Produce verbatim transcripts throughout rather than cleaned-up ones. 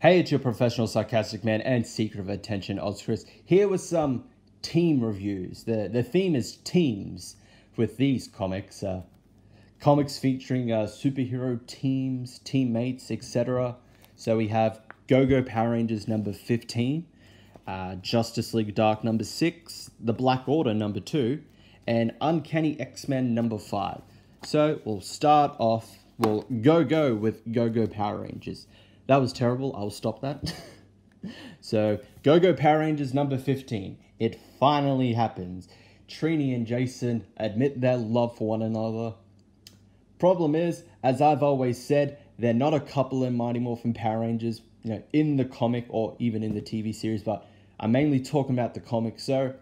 Hey, it's your professional sarcastic man and seeker of attention, Oz Chris, here with some team reviews. The the theme is teams with these comics. Uh, comics featuring uh, superhero teams, teammates, et cetera. So we have Go-Go Power Rangers number fifteen, uh, Justice League Dark number six, The Black Order number two, and Uncanny X-Men number five. So we'll start off, we'll go-go with Go-Go Power Rangers. That was terrible. I'll stop that. So, Go-Go Power Rangers number fifteen. It finally happens. Trini and Jason admit their love for one another. Problem is, as I've always said, they're not a couple in Mighty Morphin Power Rangers, you know, in the comic or even in the T V series, but I'm mainly talking about the comic, so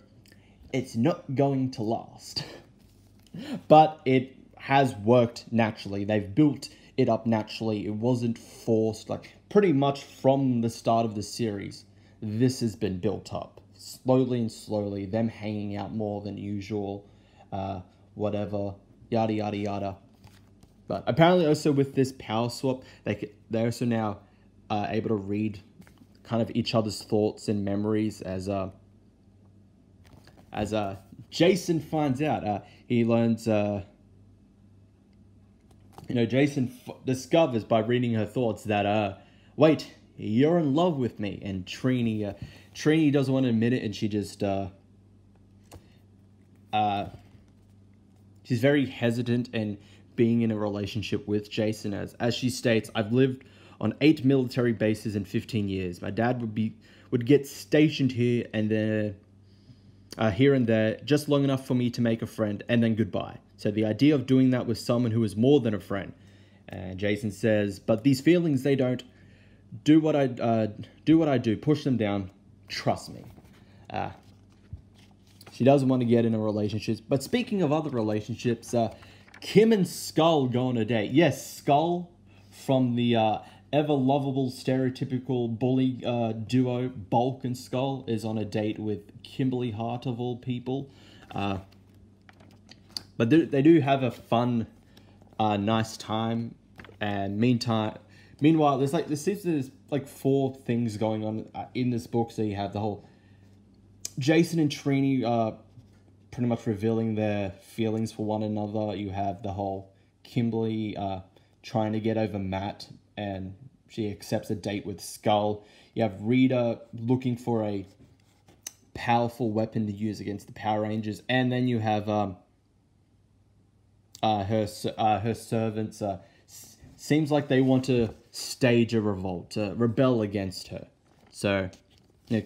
it's not going to last. But it has worked naturally. They've built it up naturally. It wasn't forced. Like, pretty much from the start of the series, this has been built up slowly and slowly, them hanging out more than usual, uh whatever, yada yada yada. But apparently also with this power swap, they they're also now uh, able to read kind of each other's thoughts and memories, as uh as uh Jason finds out. uh he learns uh You know, Jason f discovers by reading her thoughts that, uh, wait, you're in love with me. And Trini, uh, Trini doesn't want to admit it, and she just, uh, uh, she's very hesitant in being in a relationship with Jason. As, as she states, I've lived on eight military bases in fifteen years. My dad would be, would get stationed here and there, uh, here and there, just long enough for me to make a friend, and then goodbye. So the idea of doing that with someone who is more than a friend. And Jason says, but these feelings, they don't do what I uh, do. What I do, push them down. Trust me. Uh, she doesn't want to get into relationships. But speaking of other relationships, uh, Kim and Skull go on a date. Yes, Skull from the uh, ever lovable stereotypical bully uh, duo Bulk and Skull is on a date with Kimberly Hart of all people. Uh, But they do have a fun, uh, nice time. And meantime, meanwhile, there's like there seems there's like four things going on in this book. So you have the whole Jason and Trini uh, pretty much revealing their feelings for one another. You have the whole Kimberly uh, trying to get over Matt, and she accepts a date with Skull. You have Rita looking for a powerful weapon to use against the Power Rangers, and then you have um. Uh, her uh, her servants uh, s seems like they want to stage a revolt, uh, rebel against her. So, you know,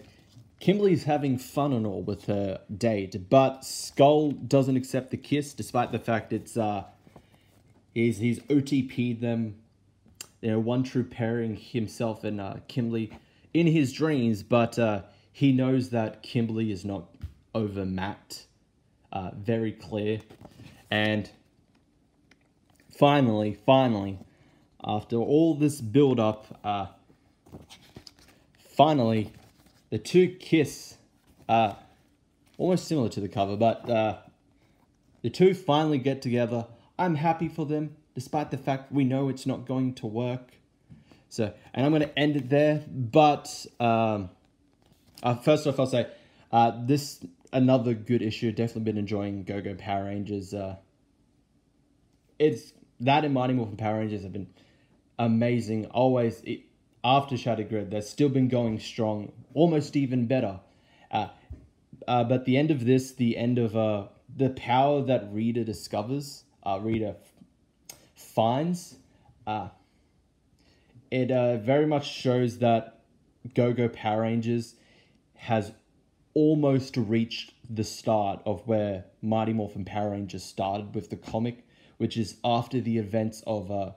Kimberly's having fun and all with her date, but Skull doesn't accept the kiss, despite the fact it's uh, he's he's O T P'd them, you know, one true pairing, himself and uh, Kimberly, in his dreams. But uh, he knows that Kimberly is not over Matt, uh, very clear, and. Finally, finally, after all this build-up, uh, finally, the two kiss, uh, almost similar to the cover, but uh, the two finally get together. I'm happy for them, despite the fact we know it's not going to work. So, and I'm going to end it there, but um, uh, first off, I'll say, uh, this, another good issue. Definitely been enjoying Go-Go Power Rangers. Uh, it's... That and Mighty Morphin Power Rangers have been amazing. Always, it, after Shattered Grid, they've still been going strong, almost even better. Uh, uh, but the end of this, the end of uh, the power that Rita discovers, uh, Rita finds, uh, it uh, very much shows that Go-Go Power Rangers has almost reached the start of where Mighty Morphin Power Rangers started with the comic, which is after the events of uh,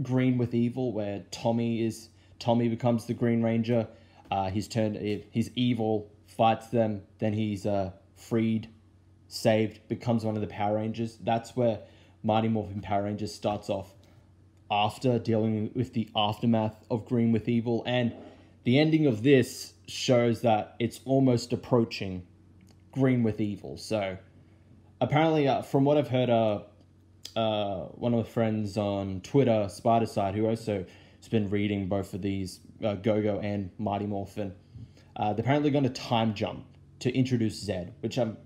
Green with Evil, where Tommy is Tommy becomes the Green Ranger. Uh, he's turned he's evil, fights them, then he's uh, freed, saved, becomes one of the Power Rangers. That's where Mighty Morphin Power Rangers starts off, after dealing with the aftermath of Green with Evil, and the ending of this shows that it's almost approaching Green with Evil. So apparently, uh, from what I've heard, uh. Uh, one of my friends on Twitter, Spiderside, who also has been reading both of these, uh, Go-Go and Mighty Morphin. Uh, they're apparently going to time jump to introduce Zed, which um,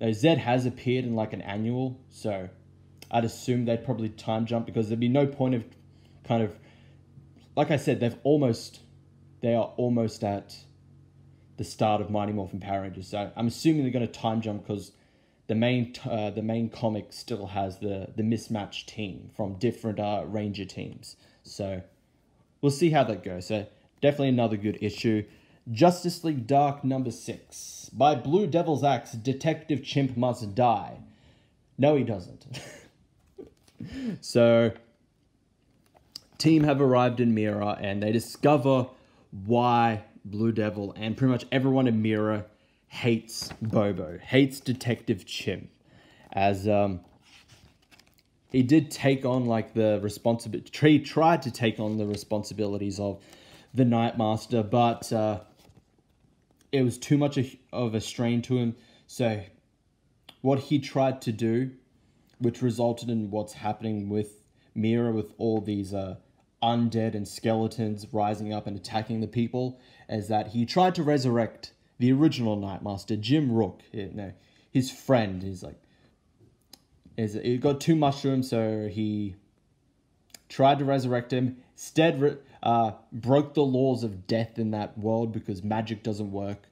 now Zed has appeared in like an annual, so I'd assume they'd probably time jump, because there'd be no point of kind of, like I said, they've almost, they are almost at the start of Mighty Morphin Power Rangers. So I'm assuming they're going to time jump because the main, uh, the main comic still has the, the mismatched team from different uh, Ranger teams. So we'll see how that goes. So definitely another good issue. Justice League Dark number six. By Blue Devil's axe, Detective Chimp must die. No, he doesn't. So, team have arrived in Mirror, and they discover why Blue Devil and pretty much everyone in Mirror hates Bobo, hates Detective Chimp, as um, he did take on like the responsibility. He tried to take on the responsibilities of the Nightmaster, but uh, it was too much of a strain to him. So, what he tried to do, which resulted in what's happening with Mirror, with all these uh, undead and skeletons rising up and attacking the people, is that he tried to resurrect the original Nightmaster, Jim Rook, you know, his friend. He's like, is it got too much to him, so he tried to resurrect him. Instead, uh, broke the laws of death in that world, because magic doesn't work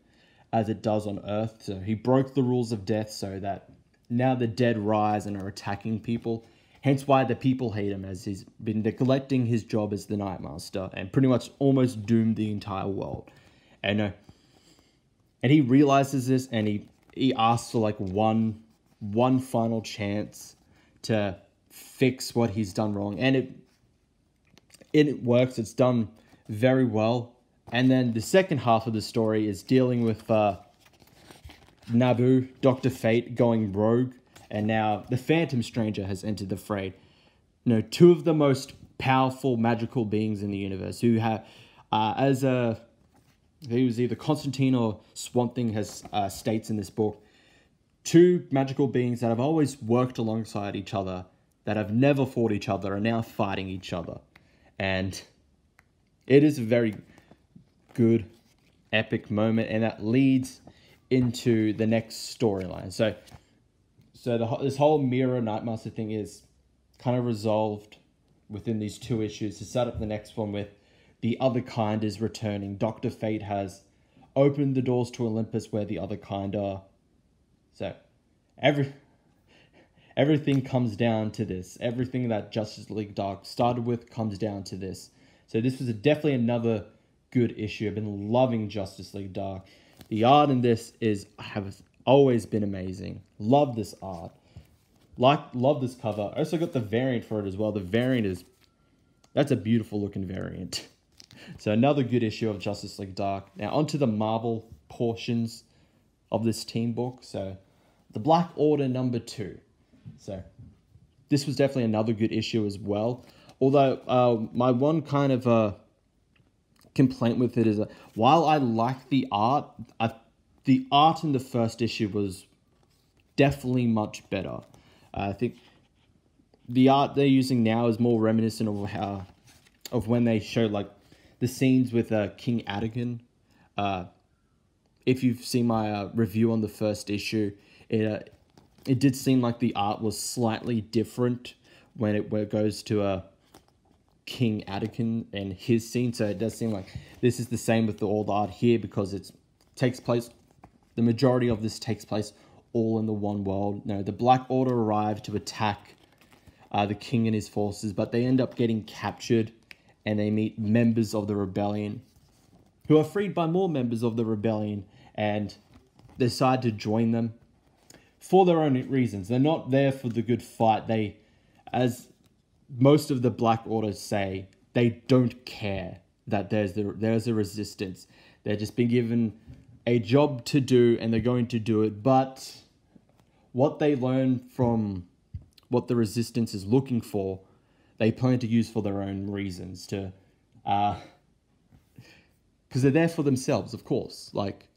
as it does on Earth. So he broke the rules of death, so that now the dead rise and are attacking people. Hence why the people hate him, as he's been neglecting his job as the Nightmaster and pretty much almost doomed the entire world. And uh, and he realizes this, and he, he asks for like one, one final chance to fix what he's done wrong. And it, it works. It's done very well. And then the second half of the story is dealing with uh, Nabu, Doctor Fate going rogue, and now the Phantom Stranger has entered the fray. You know, two of the most powerful magical beings in the universe, who have, uh, as a, he was either Constantine or Swamp Thing has uh, states in this book, two magical beings that have always worked alongside each other, that have never fought each other, are now fighting each other. And it is a very good, epic moment, and that leads into the next storyline. So, so the, this whole Mirror Nightmaster thing is kind of resolved within these two issues. To set up the next one with the other kind is returning. Doctor Fate has opened the doors to Olympus, where the other kind are. So every everything comes down to this. Everything that Justice League Dark started with comes down to this. So this was a, definitely another good issue. I've been loving Justice League Dark. The art in this is have always been amazing. Love this art. Like love this cover. I also got the variant for it as well. The variant is that's a beautiful looking variant. So another good issue of Justice League Dark. Now onto the Marvel portions of this team book. So The Black Order number two. So this was definitely another good issue as well. Although uh, my one kind of uh, complaint with it is, uh, while I like the art, I, the art in the first issue was definitely much better. Uh, I think the art they're using now is more reminiscent of how of when they show like the scenes with uh, King Attican. Uh, if you've seen my uh, review on the first issue, it uh, it did seem like the art was slightly different when it, when it goes to a. Uh, King Attican and his scene, so it does seem like this is the same with the old art here, because it takes place, the majority of this takes place all in the one world. No, the Black Order arrived to attack uh, the king and his forces, but they end up getting captured, and they meet members of the rebellion, who are freed by more members of the rebellion, and decide to join them for their own reasons. They're not there for the good fight. They, as most of the Black Order say, they don't care that there's the, there's a resistance. They've just been given a job to do, and they're going to do it. But what they learn from what the resistance is looking for, they plan to use for their own reasons. To, uh, because they're there for themselves, of course. Like,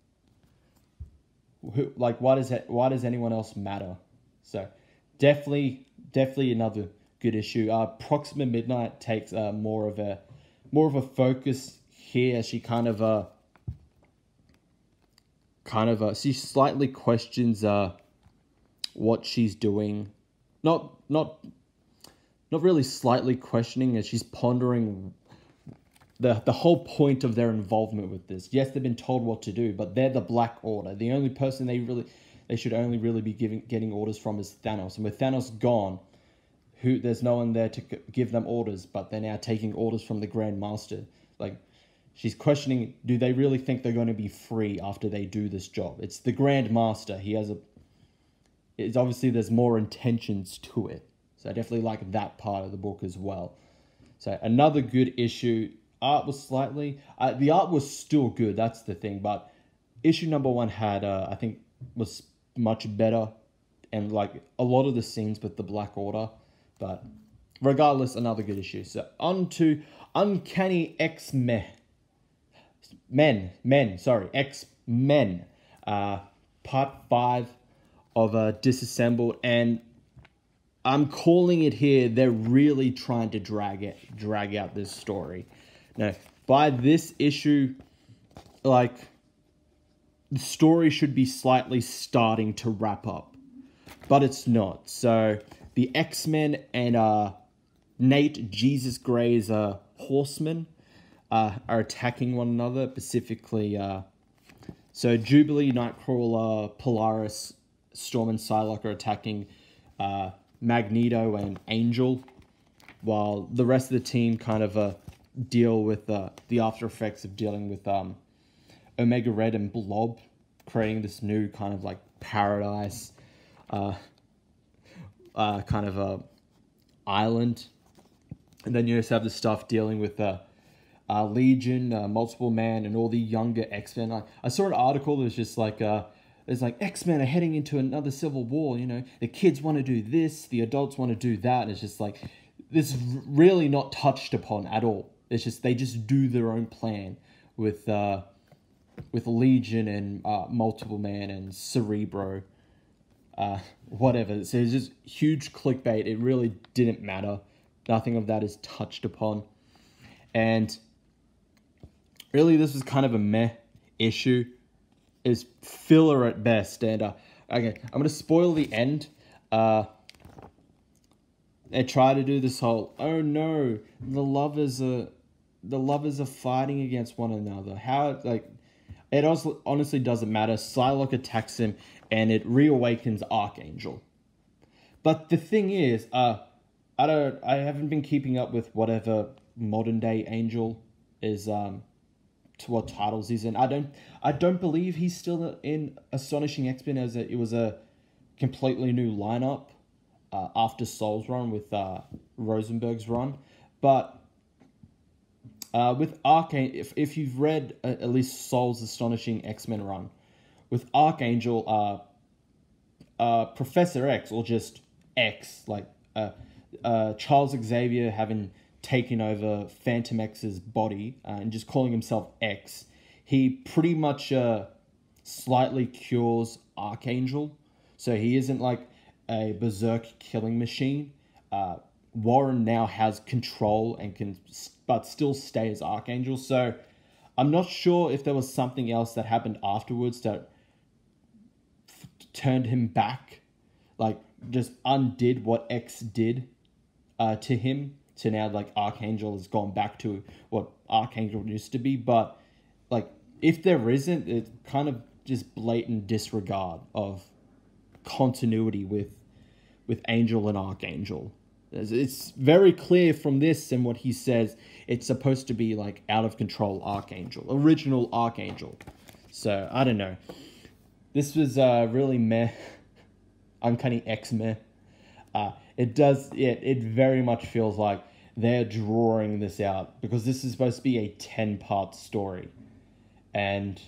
who, like, why does that, why does anyone else matter? So, definitely, definitely another good issue. Uh, Proxima Midnight takes uh, more of a more of a focus here as she kind of uh kind of uh she slightly questions uh what she's doing. Not not not really slightly questioning, as she's pondering the the whole point of their involvement with this. Yes, they've been told what to do, but they're the Black Order. The only person they really they should only really be giving getting orders from is Thanos. And with Thanos gone, who there's no one there to give them orders, but they're now taking orders from the Grand Master. Like, she's questioning, do they really think they're going to be free after they do this job? It's the Grand Master. He has a... It's obviously there's more intentions to it. So I definitely like that part of the book as well. So another good issue. Art was slightly... Uh, the art was still good, that's the thing. But issue number one had, uh, I think, was much better. And like a lot of the scenes with the Black Order. But regardless, another good issue. So on to Uncanny X-Men. Men, men, sorry, X-Men, uh, part five of uh, Disassembled, and I'm calling it here, they're really trying to drag it, drag out this story. Now, by this issue, like, the story should be slightly starting to wrap up, but it's not. So, the X-Men and uh, Nate Jesus Gray's uh, Horsemen, Uh, are attacking one another, specifically, uh, so Jubilee, Nightcrawler, Polaris, Storm and Psylocke are attacking uh, Magneto and Angel, while the rest of the team kind of uh, deal with uh, the after effects of dealing with um, Omega Red and Blob, creating this new kind of like paradise uh, uh, kind of uh, island. And then you just have the stuff dealing with uh, Uh, Legion, uh, Multiple Man, and all the younger X-Men. I, I saw an article that was just like, uh, it's like, X-Men are heading into another civil war, you know. The kids want to do this, the adults want to do that. And it's just like, this is really not touched upon at all. It's just, they just do their own plan with, uh, with Legion and uh, Multiple Man and Cerebro, uh, whatever. So it's just huge clickbait. It really didn't matter. Nothing of that is touched upon. And... really, this was kind of a meh issue. It's filler at best. And, uh, okay, I'm going to spoil the end. Uh, they try to do this whole, oh no, the lovers are, the lovers are fighting against one another. How, like, it also honestly doesn't matter. Psylocke attacks him, and it reawakens Archangel. But the thing is, uh, I don't, I haven't been keeping up with whatever modern day Angel is, um... to what titles he's in. I don't I don't believe he's still in Astonishing X-Men, as a, it was a completely new lineup uh, after Sol's run with uh, Rosenberg's run. But uh, with Archangel, if, if you've read uh, at least Sol's Astonishing X-Men run, with Archangel, uh, uh, Professor X, or just X, like uh, uh, Charles Xavier having taking over Phantom X's body uh, and just calling himself X, he pretty much uh, slightly cures Archangel. So he isn't like a berserk killing machine. Uh, Warren now has control and can, but still stay as Archangel. So I'm not sure if there was something else that happened afterwards that f turned him back, like just undid what X did uh, to him. So now, like, Archangel has gone back to what Archangel used to be. But, like, if there isn't, it's kind of just blatant disregard of continuity with with Angel and Archangel. It's very clear from this and what he says, it's supposed to be, like, out-of-control Archangel. Original Archangel. So, I don't know. This was uh, really meh. Uncanny X-meh. Uh, it does, it, it very much feels like they're drawing this out, because this is supposed to be a ten part story, and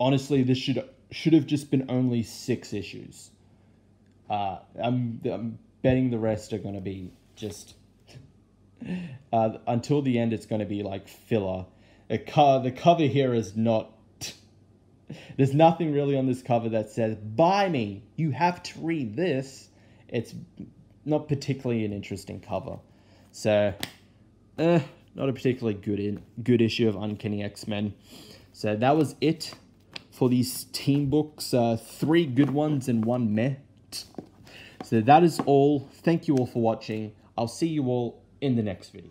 honestly this should should have just been only six issues. uh i'm, I'm betting the rest are going to be just uh until the end. It's going to be like filler. The, co the cover here is not there's nothing really on this cover that says, buy me, you have to read this. It's not particularly an interesting cover. So, eh, Not a particularly good in, good issue of Uncanny X-Men. So that was it for these team books. Uh, three good ones and one meh. So that is all. Thank you all for watching. I'll see you all in the next video.